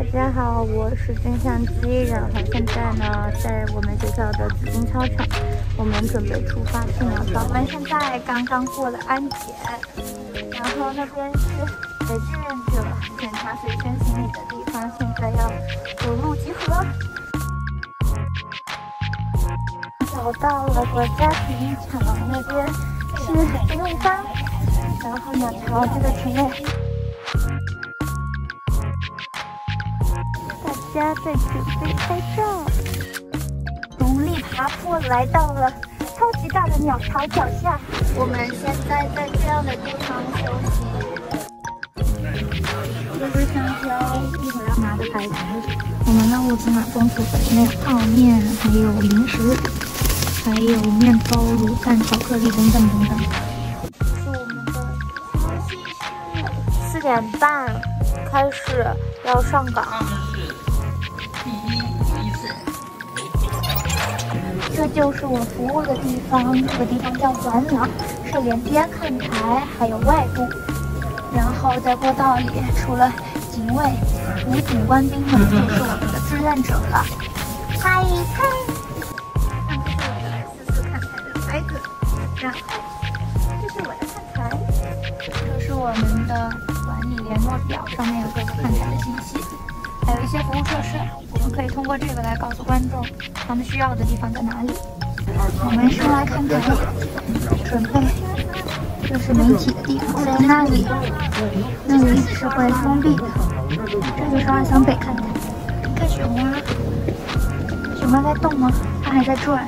大家好，我是真相机，然后现在呢在我们学校的紫金操场，我们准备出发去南方。我们现在刚刚过了安检，然后那边是给志愿者检查随身行李的地方，现在要走路集合。走到了国家体育场，那边是运动场，然后呢朝这个前面。 大家在准备拍照，努力爬坡来到了超级大的鸟巢脚下。我们现在在这样的地方休息。这是香蕉，一会儿要拿的牌子。我们的物资蛮丰富的，没有泡面，还有零食，还有面包、卤蛋、巧克力等等等等。是我们的休息室。4点半开始要上岗。 这就是我服务的地方，这个地方叫转鸟，是连接看台还有外部。然后在过道里，除了警卫、武警官兵们，就是我们的志愿者了。嗨嗨，看这是我的4看台的牌子，然后这是我的看台，这是我们的管理联络表，上面有各个看台的信息，还有一些服务设施。 可以通过这个来告诉观众他们需要的地方在哪里。我们先来看台，准备这是媒体的地方，在那里是会封闭的。这就是2层北看台。看熊啊，熊猫在动吗？它还在转。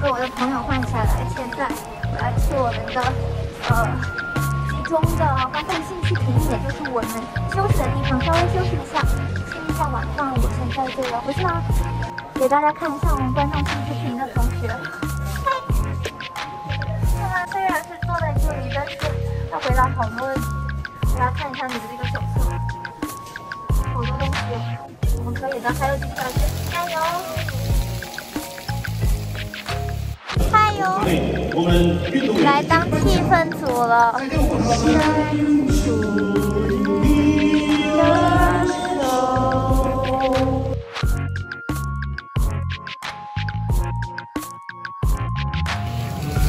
被我的朋友换下来，现在我要去我们的中的花卉信息亭，也就是我们休息的地方，稍微休息一下，吃一下晚饭。我现在就要回去啦，给大家看一下我们观众信息亭的同学。他们虽然是坐在这里，但是要回答好多问题。大家看一下你的这个手册，好多东西，我们可以的，还有几条线，加油！加油！ 来当气氛组了。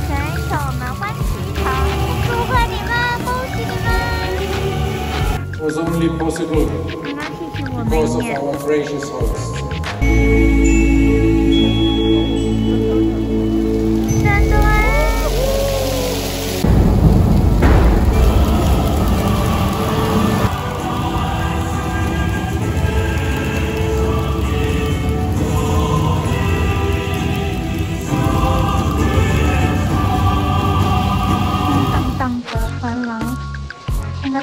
选手们欢喜一堂，祝贺你们，恭喜你们！Was only possible because of our gracious host.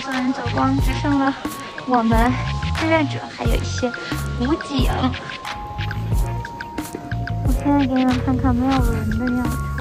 所有人走光，只剩了我们志愿者，还有一些武警。我现在给你们看看没有人的样子。